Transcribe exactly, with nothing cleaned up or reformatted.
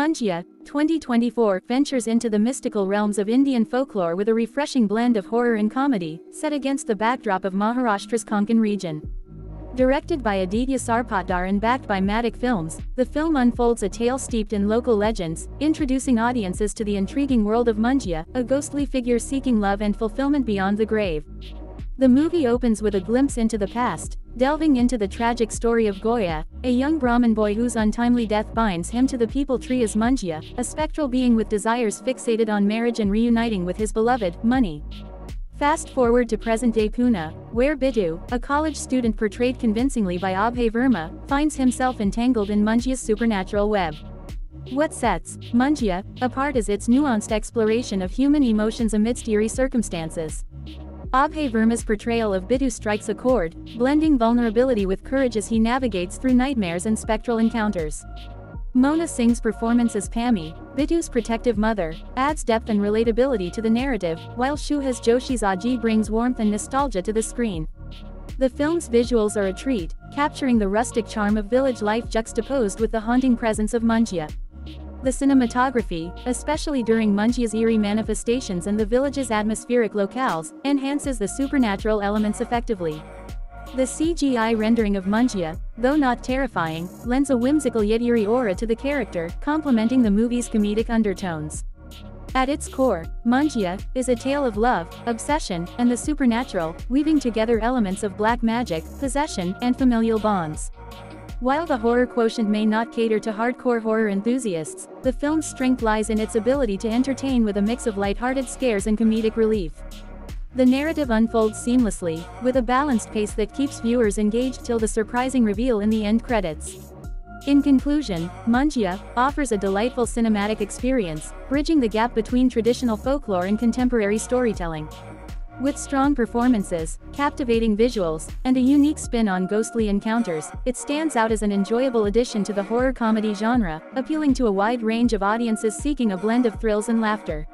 Munjya, twenty twenty-four ventures into the mystical realms of Indian folklore with a refreshing blend of horror and comedy, set against the backdrop of Maharashtra's Konkan region. Directed by Aditya Sarpotdar and backed by Maddock Films, the film unfolds a tale steeped in local legends, introducing audiences to the intriguing world of Munjya, a ghostly figure seeking love and fulfillment beyond the grave. The movie opens with a glimpse into the past, delving into the tragic story of Goya, a young Brahmin boy whose untimely death binds him to the people tree as Munjya, a spectral being with desires fixated on marriage and reuniting with his beloved, money. Fast forward to present-day Pune, where Biddu, a college student portrayed convincingly by Abhay Verma, finds himself entangled in Munjya's supernatural web. What sets Munjya apart is its nuanced exploration of human emotions amidst eerie circumstances. Abhay Verma's portrayal of Biddu strikes a chord, blending vulnerability with courage as he navigates through nightmares and spectral encounters. Mona Singh's performance as Pammy, Biddu's protective mother, adds depth and relatability to the narrative, while Shubhas Joshi's Aji brings warmth and nostalgia to the screen. The film's visuals are a treat, capturing the rustic charm of village life juxtaposed with the haunting presence of Munjya. The cinematography, especially during Munjya's eerie manifestations and the village's atmospheric locales, enhances the supernatural elements effectively. The C G I rendering of Munjya, though not terrifying, lends a whimsical yet eerie aura to the character, complementing the movie's comedic undertones. At its core, Munjya is a tale of love, obsession, and the supernatural, weaving together elements of black magic, possession, and familial bonds. While the horror quotient may not cater to hardcore horror enthusiasts, the film's strength lies in its ability to entertain with a mix of lighthearted scares and comedic relief. The narrative unfolds seamlessly, with a balanced pace that keeps viewers engaged till the surprising reveal in the end credits. In conclusion, Munjya offers a delightful cinematic experience, bridging the gap between traditional folklore and contemporary storytelling. With strong performances, captivating visuals, and a unique spin on ghostly encounters, it stands out as an enjoyable addition to the horror comedy genre, appealing to a wide range of audiences seeking a blend of thrills and laughter.